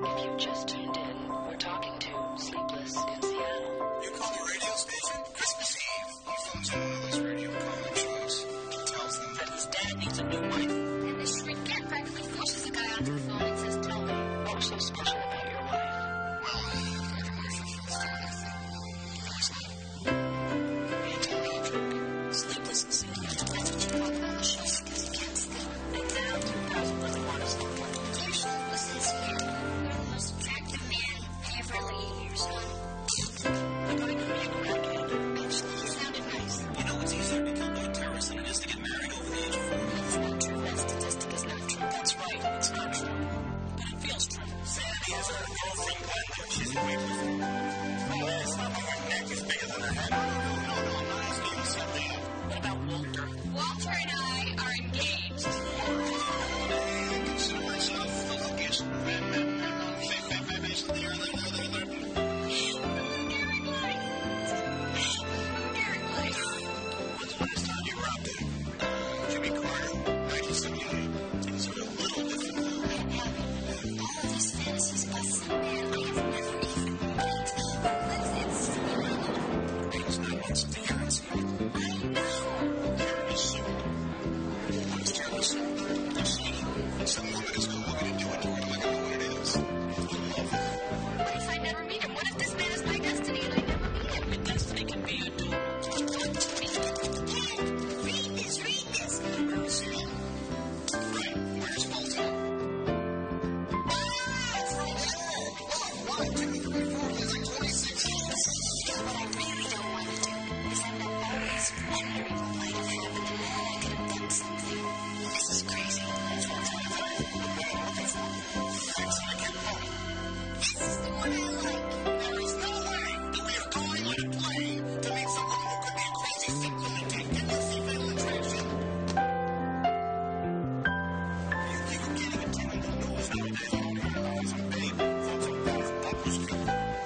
If you just tuned in, we're talking to Sleepless in Seattle. You call the radio station Christmas Eve. He phones in Mother's radio call of choice. He tells them that his dad needs a new wife. And this regret practically forces the guy onto the phone and says, "Tell me, what was so special about your wife?" Well, I don't know if she was doing anything. He told me a joke. Sleepless in Seattle. She's away from him. Oh, it's not like her neck is bigger than her head. No, I'm not asking something. What about Walter? Walter and I are engaged. I consider myself the luckiest man. Eric Light. When's the last time you were out there? Jimmy Carter, 1978. It was a little different. All of these fantasies about some man.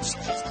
Thank you.